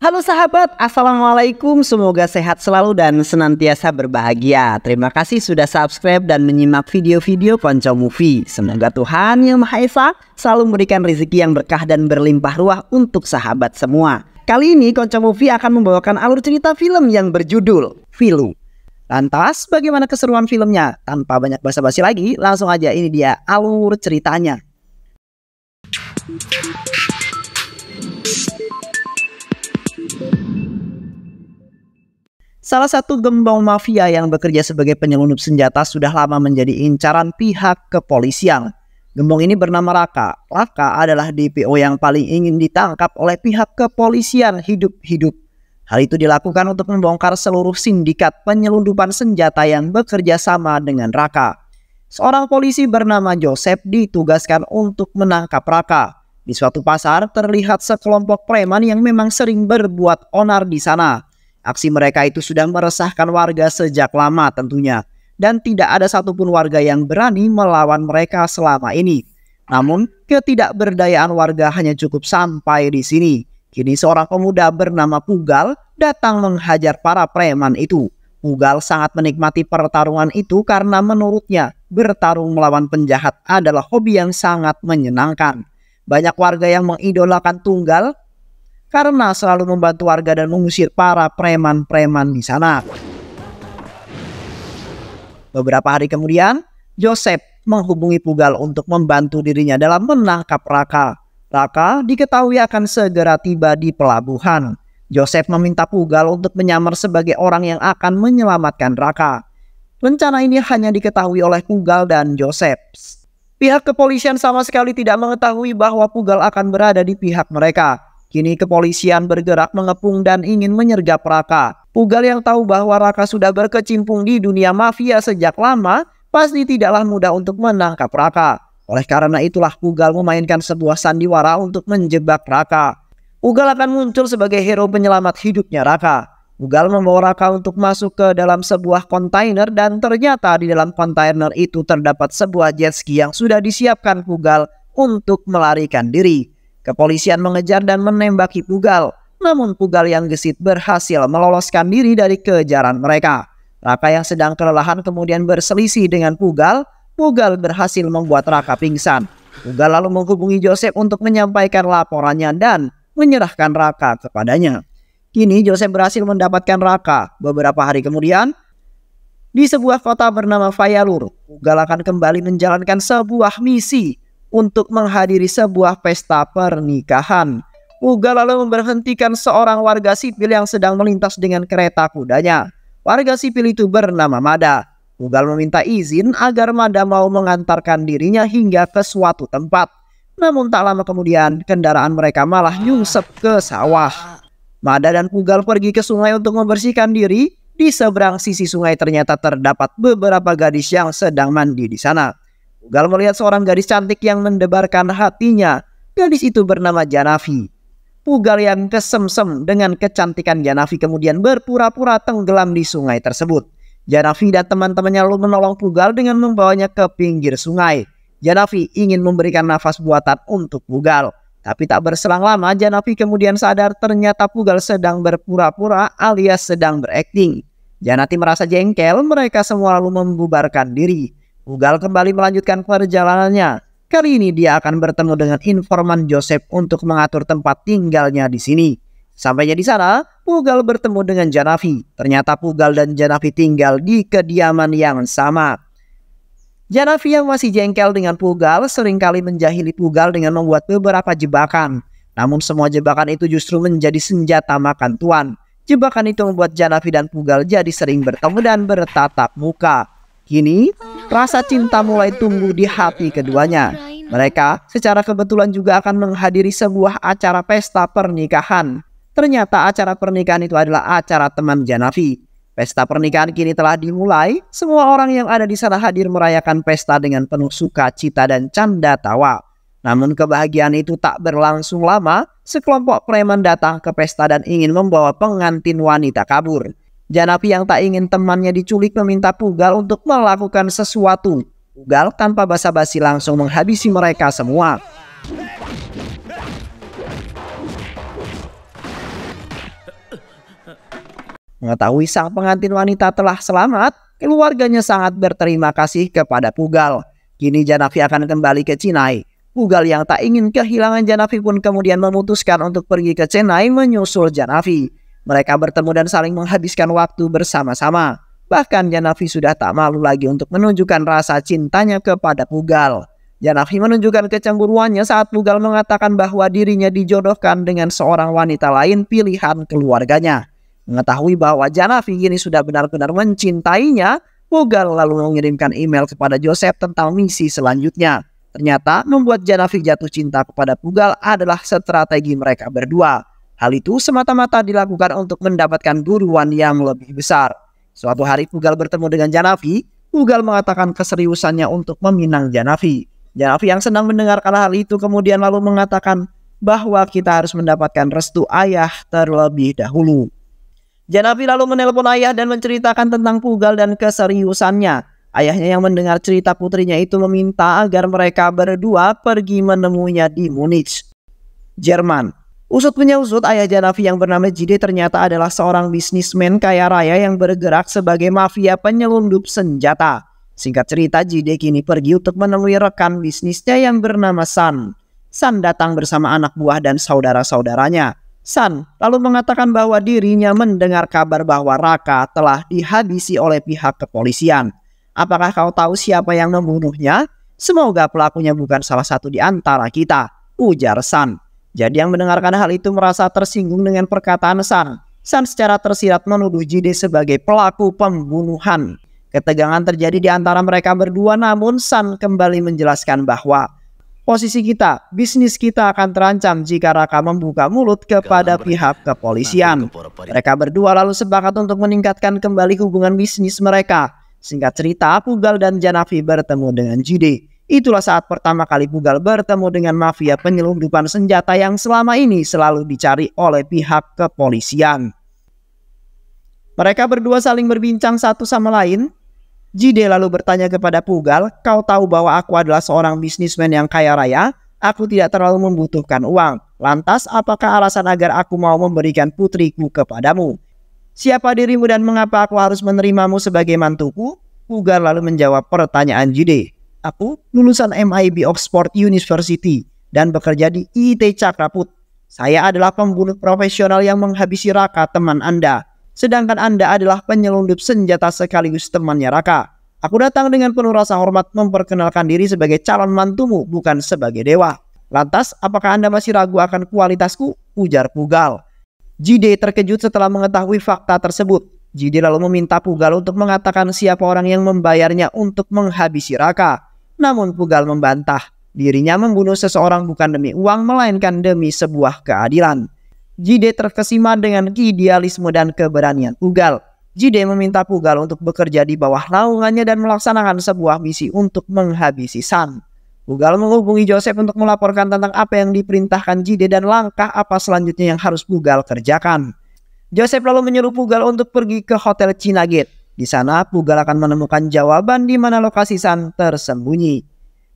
Halo sahabat, assalamualaikum, semoga sehat selalu dan senantiasa berbahagia. Terima kasih sudah subscribe dan menyimak video-video Ponco Movie. Semoga Tuhan Yang Maha Esa selalu memberikan rezeki yang berkah dan berlimpah ruah untuk sahabat semua. Kali ini Ponco Movie akan membawakan alur cerita film yang berjudul Vilu. Lantas bagaimana keseruan filmnya? Tanpa banyak basa-basi lagi, langsung aja ini dia alur ceritanya. Salah satu gembong mafia yang bekerja sebagai penyelundup senjata sudah lama menjadi incaran pihak kepolisian. Gembong ini bernama Raka. Raka adalah DPO yang paling ingin ditangkap oleh pihak kepolisian hidup-hidup. Hal itu dilakukan untuk membongkar seluruh sindikat penyelundupan senjata yang bekerja sama dengan Raka. Seorang polisi bernama Joseph ditugaskan untuk menangkap Raka. Di suatu pasar terlihat sekelompok preman yang memang sering berbuat onar di sana. Aksi mereka itu sudah meresahkan warga sejak lama tentunya, dan tidak ada satupun warga yang berani melawan mereka selama ini. Namun, ketidakberdayaan warga hanya cukup sampai di sini. Kini seorang pemuda bernama Pugal datang menghajar para preman itu. Pugal sangat menikmati pertarungan itu karena menurutnya bertarung melawan penjahat adalah hobi yang sangat menyenangkan. Banyak warga yang mengidolakan Tunggal karena selalu membantu warga dan mengusir para preman-preman di sana. Beberapa hari kemudian, Joseph menghubungi Pugal untuk membantu dirinya dalam menangkap Raka. Raka diketahui akan segera tiba di pelabuhan. Joseph meminta Pugal untuk menyamar sebagai orang yang akan menyelamatkan Raka. Rencana ini hanya diketahui oleh Pugal dan Joseph. Pihak kepolisian sama sekali tidak mengetahui bahwa Pugal akan berada di pihak mereka. Kini kepolisian bergerak mengepung dan ingin menyergap Raka. Pugal yang tahu bahwa Raka sudah berkecimpung di dunia mafia sejak lama, pasti tidaklah mudah untuk menangkap Raka. Oleh karena itulah Pugal memainkan sebuah sandiwara untuk menjebak Raka. Pugal akan muncul sebagai hero penyelamat hidupnya Raka. Pugal membawa Raka untuk masuk ke dalam sebuah kontainer dan ternyata di dalam kontainer itu terdapat sebuah jet ski yang sudah disiapkan Pugal untuk melarikan diri. Kepolisian mengejar dan menembaki Pugal, namun Pugal yang gesit berhasil meloloskan diri dari kejaran mereka. Raka yang sedang kelelahan kemudian berselisih dengan Pugal. Pugal berhasil membuat Raka pingsan. Pugal lalu menghubungi Joseph untuk menyampaikan laporannya dan menyerahkan Raka kepadanya. Kini Joseph berhasil mendapatkan Raka. Beberapa hari kemudian, di sebuah kota bernama Fayalur, Pugal akan kembali menjalankan sebuah misi untuk menghadiri sebuah pesta pernikahan. Pugal lalu memberhentikan seorang warga sipil yang sedang melintas dengan kereta kudanya. Warga sipil itu bernama Mada. Pugal meminta izin agar Mada mau mengantarkan dirinya hingga ke suatu tempat. Namun tak lama kemudian kendaraan mereka malah nyungsep ke sawah. Mada dan Pugal pergi ke sungai untuk membersihkan diri. Di seberang sisi sungai ternyata terdapat beberapa gadis yang sedang mandi di sana. Pugal melihat seorang gadis cantik yang mendebarkan hatinya. Gadis itu bernama Janavi. Pugal yang kesemsem dengan kecantikan Janavi kemudian berpura-pura tenggelam di sungai tersebut. Janavi dan teman-temannya lalu menolong Pugal dengan membawanya ke pinggir sungai. Janavi ingin memberikan nafas buatan untuk Pugal. Tapi tak berselang lama Janavi kemudian sadar ternyata Pugal sedang berpura-pura alias sedang berakting. Janavi merasa jengkel, mereka semua lalu membubarkan diri. Pugal kembali melanjutkan perjalanannya. Kali ini dia akan bertemu dengan informan Joseph untuk mengatur tempat tinggalnya di sini. Sampainya di sana, Pugal bertemu dengan Janavi. Ternyata Pugal dan Janavi tinggal di kediaman yang sama. Janavi yang masih jengkel dengan Pugal seringkali menjahili Pugal dengan membuat beberapa jebakan. Namun semua jebakan itu justru menjadi senjata makan tuan. Jebakan itu membuat Janavi dan Pugal jadi sering bertemu dan bertatap muka. Kini, rasa cinta mulai tumbuh di hati keduanya. Mereka secara kebetulan juga akan menghadiri sebuah acara pesta pernikahan. Ternyata acara pernikahan itu adalah acara teman Janavi. Pesta pernikahan kini telah dimulai. Semua orang yang ada di sana hadir merayakan pesta dengan penuh sukacita dan canda tawa. Namun kebahagiaan itu tak berlangsung lama. Sekelompok preman datang ke pesta dan ingin membawa pengantin wanita kabur. Janavi yang tak ingin temannya diculik meminta Pugal untuk melakukan sesuatu. Pugal tanpa basa-basi langsung menghabisi mereka semua. Mengetahui sang pengantin wanita telah selamat, keluarganya sangat berterima kasih kepada Pugal. Kini Janavi akan kembali ke Chennai. Pugal yang tak ingin kehilangan Janavi pun kemudian memutuskan untuk pergi ke Chennai menyusul Janavi. Mereka bertemu dan saling menghabiskan waktu bersama-sama. Bahkan Janavi sudah tak malu lagi untuk menunjukkan rasa cintanya kepada Pugal. Janavi menunjukkan kecemburuannya saat Pugal mengatakan bahwa dirinya dijodohkan dengan seorang wanita lain pilihan keluarganya. Mengetahui bahwa Janavi kini sudah benar-benar mencintainya, Pugal lalu mengirimkan email kepada Joseph tentang misi selanjutnya. Ternyata membuat Janavi jatuh cinta kepada Pugal adalah strategi mereka berdua. Hal itu semata-mata dilakukan untuk mendapatkan buruan yang lebih besar. Suatu hari Pugal bertemu dengan Janavi. Pugal mengatakan keseriusannya untuk meminang Janavi. Janavi yang senang mendengarkan hal itu kemudian lalu mengatakan bahwa kita harus mendapatkan restu ayah terlebih dahulu. Janavi lalu menelpon ayah dan menceritakan tentang Pugal dan keseriusannya. Ayahnya yang mendengar cerita putrinya itu meminta agar mereka berdua pergi menemuinya di Munich, Jerman. Usut punya usut, ayah Janavi yang bernama JD ternyata adalah seorang bisnismen kaya raya yang bergerak sebagai mafia penyelundup senjata. Singkat cerita, JD kini pergi untuk menemui rekan bisnisnya yang bernama San. San datang bersama anak buah dan saudara-saudaranya. San lalu mengatakan bahwa dirinya mendengar kabar bahwa Raka telah dihabisi oleh pihak kepolisian. Apakah kau tahu siapa yang membunuhnya? Semoga pelakunya bukan salah satu di antara kita, ujar San. Jadi yang mendengarkan hal itu merasa tersinggung dengan perkataan San. San secara tersirat menuduh JD sebagai pelaku pembunuhan. Ketegangan terjadi di antara mereka berdua, namun San kembali menjelaskan bahwa posisi kita, bisnis kita akan terancam jika Raka membuka mulut kepada pihak kepolisian. Mereka berdua lalu sepakat untuk meningkatkan kembali hubungan bisnis mereka. Singkat cerita, Pugal dan Janavi bertemu dengan JD. Itulah saat pertama kali Pugal bertemu dengan mafia penyelundupan senjata yang selama ini selalu dicari oleh pihak kepolisian. Mereka berdua saling berbincang satu sama lain. JD lalu bertanya kepada Pugal, kau tahu bahwa aku adalah seorang bisnismen yang kaya raya, aku tidak terlalu membutuhkan uang. Lantas apakah alasan agar aku mau memberikan putriku kepadamu? Siapa dirimu dan mengapa aku harus menerimamu sebagai mantuku? Pugal lalu menjawab pertanyaan JD, aku lulusan MIB Oxford University dan bekerja di IT Cakraput. Saya adalah pembunuh profesional yang menghabisi Raka teman Anda. Sedangkan Anda adalah penyelundup senjata sekaligus temannya Raka. Aku datang dengan penuh rasa hormat memperkenalkan diri sebagai calon mantumu, bukan sebagai dewa. Lantas, apakah Anda masih ragu akan kualitasku? Ujar Pugal. JD terkejut setelah mengetahui fakta tersebut. JD lalu meminta Pugal untuk mengatakan siapa orang yang membayarnya untuk menghabisi Raka. Namun Pugal membantah. Dirinya membunuh seseorang bukan demi uang, melainkan demi sebuah keadilan. JD terkesima dengan idealisme dan keberanian Pugal. JD meminta Pugal untuk bekerja di bawah naungannya dan melaksanakan sebuah misi untuk menghabisi San. Pugal menghubungi Joseph untuk melaporkan tentang apa yang diperintahkan JD dan langkah apa selanjutnya yang harus Pugal kerjakan. Joseph lalu menyuruh Pugal untuk pergi ke Hotel China Gate. Di sana Pugal akan menemukan jawaban di mana lokasi San tersembunyi.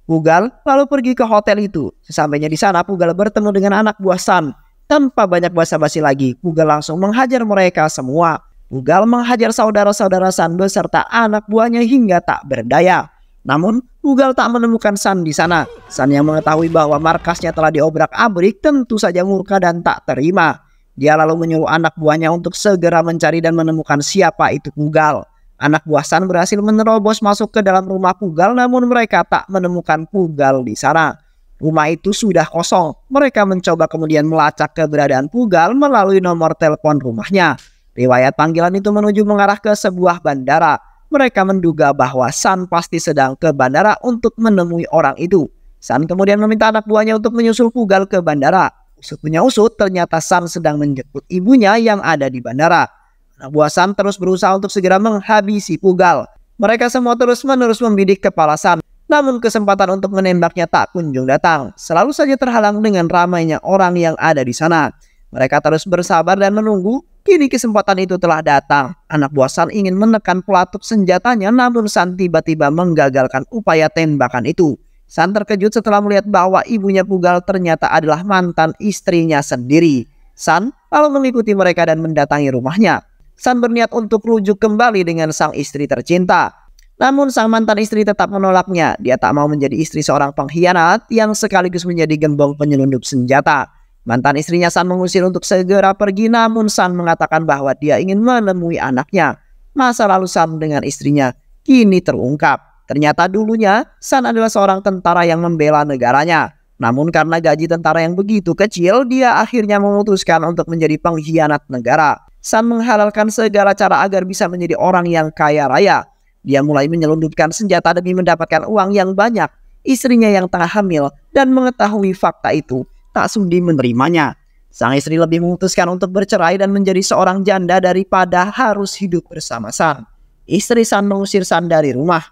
Pugal lalu pergi ke hotel itu. Sesampainya di sana Pugal bertemu dengan anak buah San. Tanpa banyak basa-basi lagi, Pugal langsung menghajar mereka semua. Pugal menghajar saudara-saudara San beserta anak buahnya hingga tak berdaya. Namun, Pugal tak menemukan San di sana. San yang mengetahui bahwa markasnya telah diobrak-abrik tentu saja murka dan tak terima. Dia lalu menyuruh anak buahnya untuk segera mencari dan menemukan siapa itu Pugal. Anak buah San berhasil menerobos masuk ke dalam rumah Pugal, namun mereka tak menemukan Pugal di sana. Rumah itu sudah kosong. Mereka mencoba kemudian melacak keberadaan Pugal melalui nomor telepon rumahnya. Riwayat panggilan itu menuju mengarah ke sebuah bandara. Mereka menduga bahwa San pasti sedang ke bandara untuk menemui orang itu. San kemudian meminta anak buahnya untuk menyusul Pugal ke bandara. Usut punya usut, ternyata San sedang menjemput ibunya yang ada di bandara. Anak buah San terus berusaha untuk segera menghabisi Pugal. Mereka semua terus-menerus membidik kepala San. Namun kesempatan untuk menembaknya tak kunjung datang. Selalu saja terhalang dengan ramainya orang yang ada di sana. Mereka terus bersabar dan menunggu. Kini kesempatan itu telah datang. Anak buah San ingin menekan pelatuk senjatanya, namun San tiba-tiba menggagalkan upaya tembakan itu. San terkejut setelah melihat bahwa ibunya Pugal ternyata adalah mantan istrinya sendiri. San lalu mengikuti mereka dan mendatangi rumahnya. San berniat untuk rujuk kembali dengan sang istri tercinta. Namun sang mantan istri tetap menolaknya. Dia tak mau menjadi istri seorang pengkhianat yang sekaligus menjadi gembong penyelundup senjata. Mantan istrinya San mengusir untuk segera pergi, namun San mengatakan bahwa dia ingin menemui anaknya. Masa lalu San dengan istrinya kini terungkap. Ternyata dulunya San adalah seorang tentara yang membela negaranya. Namun karena gaji tentara yang begitu kecil, dia akhirnya memutuskan untuk menjadi pengkhianat negara. San menghalalkan segala cara agar bisa menjadi orang yang kaya raya. Dia mulai menyelundupkan senjata demi mendapatkan uang yang banyak. Istrinya yang tengah hamil dan mengetahui fakta itu tak sudi menerimanya. Sang istri lebih memutuskan untuk bercerai dan menjadi seorang janda daripada harus hidup bersama San. Istri San mengusir San dari rumah.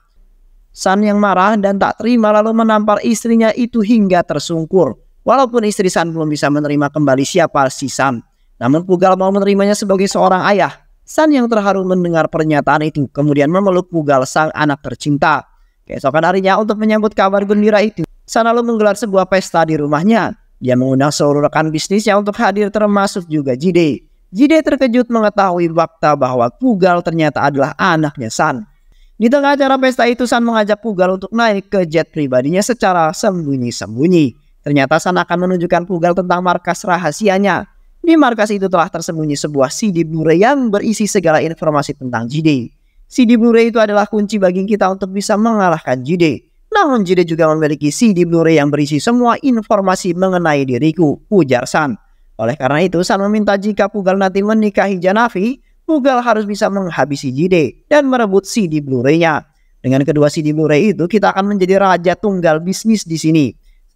San yang marah dan tak terima lalu menampar istrinya itu hingga tersungkur. Walaupun istri San belum bisa menerima kembali siapa si San, namun Pugal mau menerimanya sebagai seorang ayah. San yang terharu mendengar pernyataan itu, kemudian memeluk Pugal, sang anak tercinta. Keesokan harinya, untuk menyambut kabar gembira itu, San lalu menggelar sebuah pesta di rumahnya. Dia mengundang seluruh rekan bisnisnya untuk hadir, termasuk juga JD. JD terkejut mengetahui fakta bahwa Pugal ternyata adalah anaknya San. Di tengah acara pesta itu, San mengajak Pugal untuk naik ke jet pribadinya secara sembunyi-sembunyi. Ternyata San akan menunjukkan Pugal tentang markas rahasianya. Di markas itu telah tersembunyi sebuah CD Blu-ray yang berisi segala informasi tentang JD. CD Blu-ray itu adalah kunci bagi kita untuk bisa mengalahkan JD. Namun JD juga memiliki CD Blu-ray yang berisi semua informasi mengenai diriku, ujar San. Oleh karena itu, San meminta jika Pugal nanti menikahi Janavi, Pugal harus bisa menghabisi JD dan merebut CD Blu-ray-nya. Dengan kedua CD Blu-ray itu, kita akan menjadi raja tunggal bisnis di sini.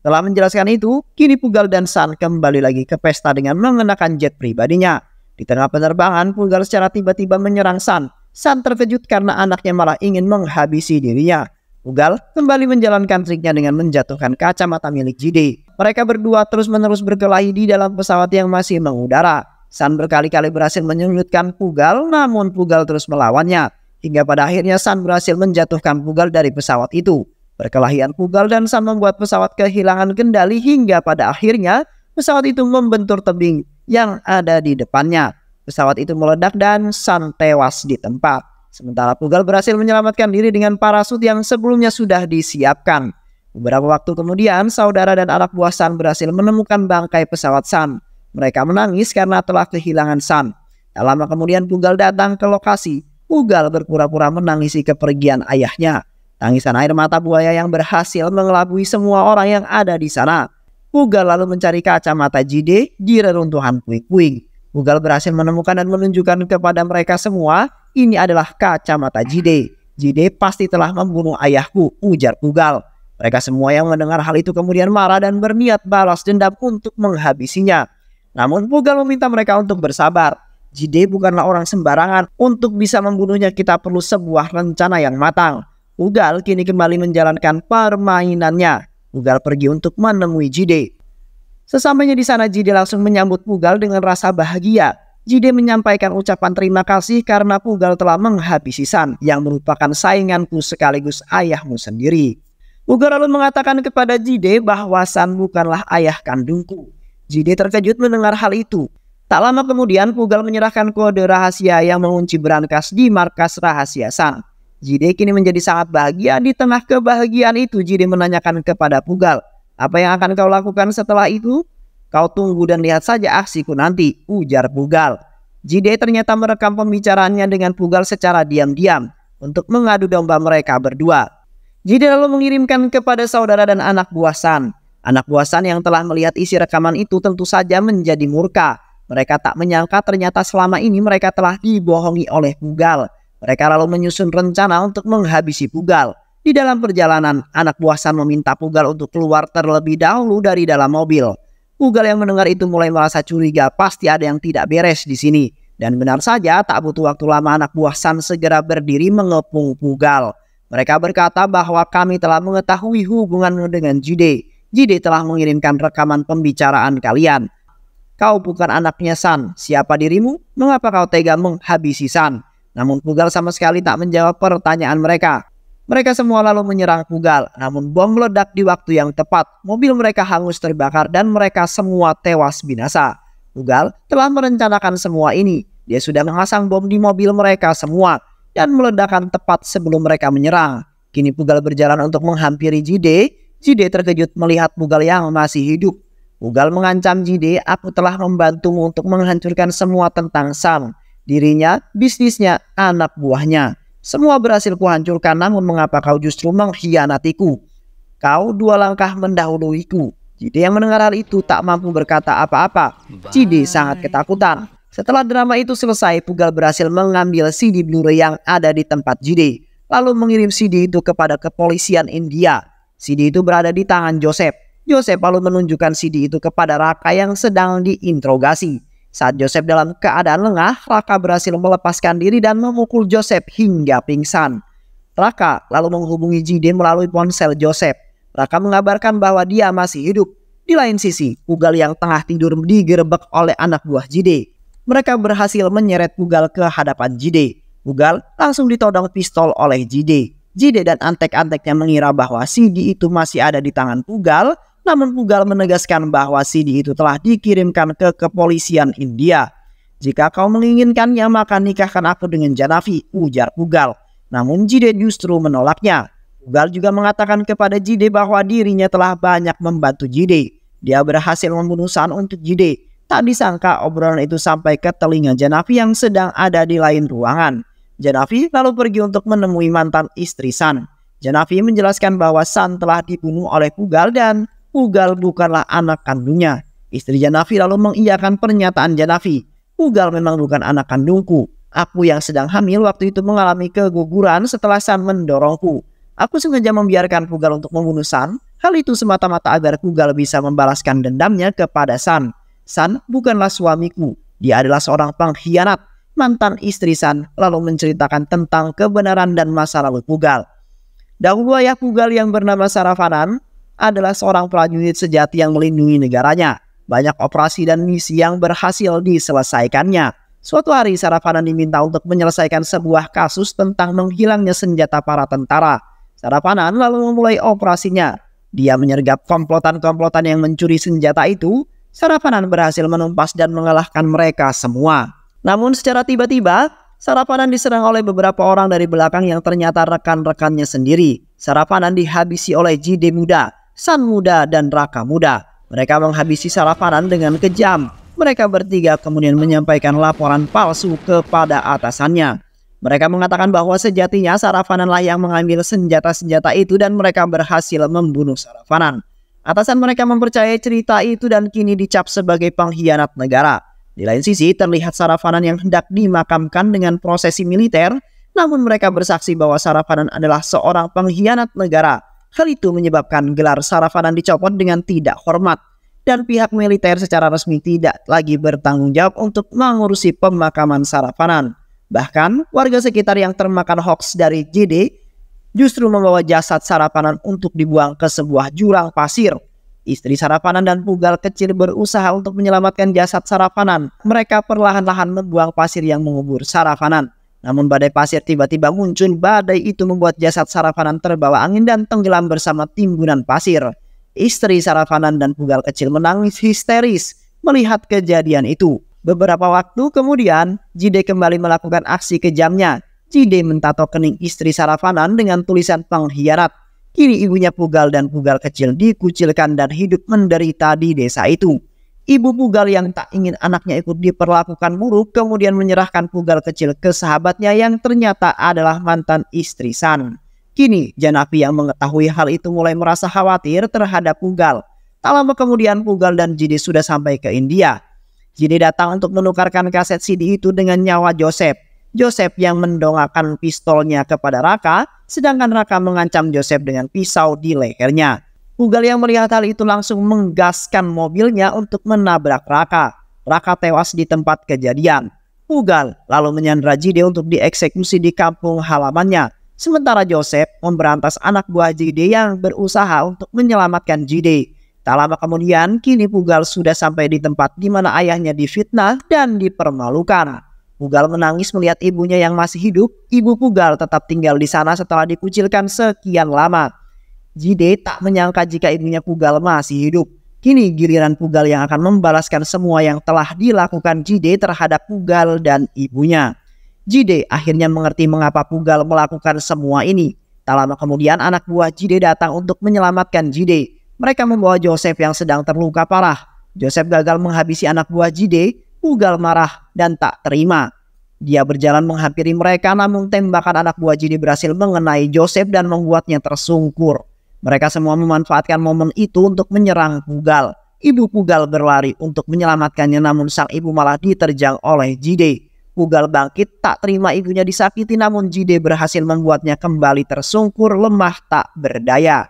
Setelah menjelaskan itu, kini Pugal dan San kembali lagi ke pesta dengan mengenakan jet pribadinya. Di tengah penerbangan, Pugal secara tiba-tiba menyerang San. San terkejut karena anaknya malah ingin menghabisi dirinya. Pugal kembali menjalankan triknya dengan menjatuhkan kacamata milik JD. Mereka berdua terus-menerus berkelahi di dalam pesawat yang masih mengudara. San berkali-kali berhasil menyulitkan Pugal, namun Pugal terus melawannya. Hingga pada akhirnya San berhasil menjatuhkan Pugal dari pesawat itu. Perkelahian Pugal dan San membuat pesawat kehilangan kendali hingga pada akhirnya pesawat itu membentur tebing yang ada di depannya. Pesawat itu meledak dan San tewas di tempat. Sementara Pugal berhasil menyelamatkan diri dengan parasut yang sebelumnya sudah disiapkan. Beberapa waktu kemudian, saudara dan anak buah San berhasil menemukan bangkai pesawat San. Mereka menangis karena telah kehilangan San. Tak lama kemudian Pugal datang ke lokasi. Pugal berpura-pura menangisi kepergian ayahnya. Tangisan air mata buaya yang berhasil mengelabui semua orang yang ada di sana. Pugal lalu mencari kacamata JD di reruntuhan puing-puing. Pugal berhasil menemukan dan menunjukkan kepada mereka semua, ini adalah kacamata JD. JD pasti telah membunuh ayahku, ujar Pugal. Mereka semua yang mendengar hal itu kemudian marah dan berniat balas dendam untuk menghabisinya. Namun Pugal meminta mereka untuk bersabar. JD bukanlah orang sembarangan. Untuk bisa membunuhnya kita perlu sebuah rencana yang matang. Pugal kini kembali menjalankan permainannya. Pugal pergi untuk menemui JD. Sesampainya di sana, JD langsung menyambut Pugal dengan rasa bahagia. JD menyampaikan ucapan terima kasih karena Pugal telah menghabisi San yang merupakan sainganku sekaligus ayahmu sendiri. Pugal lalu mengatakan kepada JD bahwa San bukanlah ayah kandungku. JD terkejut mendengar hal itu. Tak lama kemudian Pugal menyerahkan kode rahasia yang mengunci brankas di markas rahasia San. JD kini menjadi sangat bahagia. Di tengah kebahagiaan itu JD menanyakan kepada Pugal, "Apa yang akan kau lakukan setelah itu? Kau tunggu dan lihat saja aksiku nanti," ujar Pugal. JD ternyata merekam pembicaraannya dengan Pugal secara diam-diam untuk mengadu domba mereka berdua. JD lalu mengirimkan kepada saudara dan anak buah San. Anak buah San yang telah melihat isi rekaman itu tentu saja menjadi murka. Mereka tak menyangka ternyata selama ini mereka telah dibohongi oleh Pugal. Mereka lalu menyusun rencana untuk menghabisi Pugal. Di dalam perjalanan, anak buah San meminta Pugal untuk keluar terlebih dahulu dari dalam mobil. Pugal yang mendengar itu mulai merasa curiga, pasti ada yang tidak beres di sini. Dan benar saja, tak butuh waktu lama anak buah San segera berdiri mengepung Pugal. Mereka berkata bahwa kami telah mengetahui hubunganmu dengan JD. JD telah mengirimkan rekaman pembicaraan kalian. Kau bukan anaknya San. Siapa dirimu? Mengapa kau tega menghabisi San? Namun Pugal sama sekali tak menjawab pertanyaan mereka. Mereka semua lalu menyerang Pugal. Namun bom meledak di waktu yang tepat. Mobil mereka hangus terbakar dan mereka semua tewas binasa. Pugal telah merencanakan semua ini. Dia sudah memasang bom di mobil mereka semua dan meledakkan tepat sebelum mereka menyerang. Kini Pugal berjalan untuk menghampiri JD. JD terkejut melihat Pugal yang masih hidup. Pugal mengancam JD, aku telah membantumu untuk menghancurkan semua tentang Sam, dirinya, bisnisnya, anak buahnya. Semua berhasil kuhancurkan, namun mengapa kau justru mengkhianatiku? Kau dua langkah mendahuluiku. JD yang mendengar hal itu tak mampu berkata apa-apa. JD sangat ketakutan. Setelah drama itu selesai, Pugal berhasil mengambil CD Blu-ray yang ada di tempat JD, lalu mengirim CD itu kepada kepolisian India. CD itu berada di tangan Joseph. Joseph lalu menunjukkan CD itu kepada Raka yang sedang diinterogasi. Saat Joseph dalam keadaan lengah, Raka berhasil melepaskan diri dan memukul Joseph hingga pingsan. Raka lalu menghubungi JD melalui ponsel Joseph. Raka mengabarkan bahwa dia masih hidup. Di lain sisi, Pugal yang tengah tidur digerebek oleh anak buah JD. Mereka berhasil menyeret Pugal ke hadapan JD. Pugal langsung ditodong pistol oleh JD. JD dan antek-anteknya mengira bahwa CD itu masih ada di tangan Pugal. Namun Pugal menegaskan bahwa CD itu telah dikirimkan ke kepolisian India. Jika kau menginginkannya maka nikahkan aku dengan Janavi, ujar Pugal. Namun JD justru menolaknya. Pugal juga mengatakan kepada JD bahwa dirinya telah banyak membantu JD. Dia berhasil membunuh San untuk JD. Tak disangka obrolan itu sampai ke telinga Janavi yang sedang ada di lain ruangan. Janavi lalu pergi untuk menemui mantan istri San. Janavi menjelaskan bahwa San telah dibunuh oleh Pugal dan Pugal bukanlah anak kandungnya. Istri Janavi lalu mengiyakan pernyataan Janavi. Pugal memang bukan anak kandungku. Aku yang sedang hamil waktu itu mengalami keguguran setelah San mendorongku. Aku sengaja membiarkan Pugal untuk membunuh San. Hal itu semata-mata agar Pugal bisa membalaskan dendamnya kepada San. San bukanlah suamiku. Dia adalah seorang pengkhianat. Mantan istri San lalu menceritakan tentang kebenaran dan masa lalu Pugal. Dahulu ayah Pugal yang bernama Saravanan adalah seorang prajurit sejati yang melindungi negaranya. Banyak operasi dan misi yang berhasil diselesaikannya. Suatu hari Saravanan diminta untuk menyelesaikan sebuah kasus tentang menghilangnya senjata para tentara. Saravanan lalu memulai operasinya. Dia menyergap komplotan-komplotan yang mencuri senjata itu. Saravanan berhasil menumpas dan mengalahkan mereka semua. Namun secara tiba-tiba Saravanan diserang oleh beberapa orang dari belakang yang ternyata rekan-rekannya sendiri. Saravanan dihabisi oleh JD muda, San muda, dan Raka muda. Mereka menghabisi Saravanan dengan kejam. Mereka bertiga kemudian menyampaikan laporan palsu kepada atasannya. Mereka mengatakan bahwa sejatinya Saravananlah yang mengambil senjata-senjata itu dan mereka berhasil membunuh Saravanan. Atasan mereka mempercayai cerita itu dan kini dicap sebagai pengkhianat negara. Di lain sisi, terlihat Saravanan yang hendak dimakamkan dengan prosesi militer, namun mereka bersaksi bahwa Saravanan adalah seorang pengkhianat negara. Hal itu menyebabkan gelar Saravanan dicopot dengan tidak hormat, dan pihak militer secara resmi tidak lagi bertanggung jawab untuk mengurusi pemakaman Saravanan. Bahkan, warga sekitar yang termakan hoax dari JD justru membawa jasad Saravanan untuk dibuang ke sebuah jurang pasir. Istri Saravanan dan Pugal kecil berusaha untuk menyelamatkan jasad Saravanan. Mereka perlahan-lahan membuang pasir yang mengubur Saravanan. Namun badai pasir tiba-tiba muncul. Badai itu membuat jasad Saravanan terbawa angin dan tenggelam bersama timbunan pasir. Istri Saravanan dan Pugal kecil menangis histeris melihat kejadian itu. Beberapa waktu kemudian, JD kembali melakukan aksi kejamnya. JD mentato kening istri Saravanan dengan tulisan pengkhianat. Kini ibunya Pugal dan Pugal kecil dikucilkan dan hidup menderita di desa itu. Ibu Pugal yang tak ingin anaknya ikut diperlakukan buruk kemudian menyerahkan Pugal kecil ke sahabatnya yang ternyata adalah mantan istri San. Kini Janavi yang mengetahui hal itu mulai merasa khawatir terhadap Pugal. Tak lama kemudian Pugal dan JD sudah sampai ke India. JD datang untuk menukarkan kaset CD itu dengan nyawa Joseph. Joseph yang mendongakkan pistolnya kepada Raka, sedangkan Raka mengancam Joseph dengan pisau di lehernya. Pugal yang melihat hal itu langsung menggaskan mobilnya untuk menabrak Raka. Raka tewas di tempat kejadian. Pugal lalu menyandra JD untuk dieksekusi di kampung halamannya. Sementara Joseph memberantas anak buah JD yang berusaha untuk menyelamatkan JD. Tak lama kemudian, kini Pugal sudah sampai di tempat di mana ayahnya difitnah dan dipermalukan. Pugal menangis melihat ibunya yang masih hidup. Ibu Pugal tetap tinggal di sana setelah dikucilkan sekian lama. JD tak menyangka jika ibunya Pugal masih hidup. Kini giliran Pugal yang akan membalaskan semua yang telah dilakukan JD terhadap Pugal dan ibunya. JD akhirnya mengerti mengapa Pugal melakukan semua ini. Tak lama kemudian anak buah JD datang untuk menyelamatkan JD. Mereka membawa Joseph yang sedang terluka parah. Joseph gagal menghabisi anak buah JD. Pugal marah dan tak terima. Dia berjalan menghampiri mereka, namun tembakan anak buah JD berhasil mengenai Joseph dan membuatnya tersungkur. Mereka semua memanfaatkan momen itu untuk menyerang Pugal. Ibu Pugal berlari untuk menyelamatkannya, namun sang ibu malah diterjang oleh JD. Pugal bangkit tak terima ibunya disakiti, namun JD berhasil membuatnya kembali tersungkur lemah tak berdaya.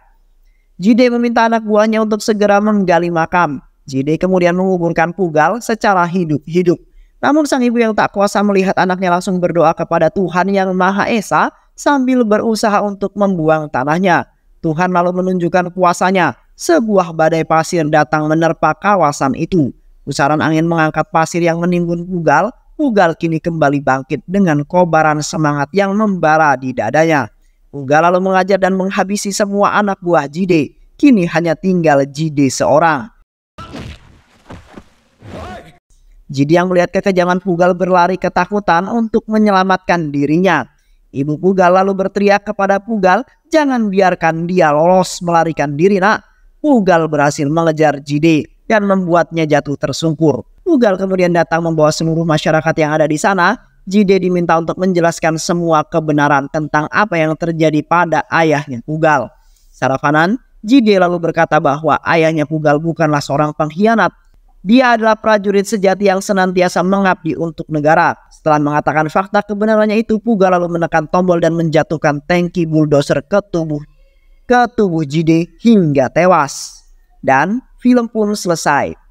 JD meminta anak buahnya untuk segera menggali makam. JD kemudian menguburkan Pugal secara hidup-hidup. Namun sang ibu yang tak kuasa melihat anaknya langsung berdoa kepada Tuhan yang Maha Esa sambil berusaha untuk membuang tanahnya. Tuhan lalu menunjukkan kuasanya. Sebuah badai pasir datang menerpa kawasan itu. Pusaran angin mengangkat pasir yang menimbun Pugal. Pugal kini kembali bangkit dengan kobaran semangat yang membara di dadanya. Pugal lalu mengajar dan menghabisi semua anak buah JD. Kini hanya tinggal JD seorang. JD yang melihat kekejaman Pugal berlari ketakutan untuk menyelamatkan dirinya. Ibu Pugal lalu berteriak kepada Pugal, "Jangan biarkan dia lolos melarikan diri, nak." Pugal berhasil mengejar JD dan membuatnya jatuh tersungkur. Pugal kemudian datang membawa seluruh masyarakat yang ada di sana. JD diminta untuk menjelaskan semua kebenaran tentang apa yang terjadi pada ayahnya Pugal. Saravanan, JD lalu berkata bahwa ayahnya Pugal bukanlah seorang pengkhianat. Dia adalah prajurit sejati yang senantiasa mengabdi untuk negara. Setelah mengatakan fakta kebenarannya itu, Pugal lalu menekan tombol dan menjatuhkan tangki bulldozer ke tubuh JD hingga tewas. Dan film pun selesai.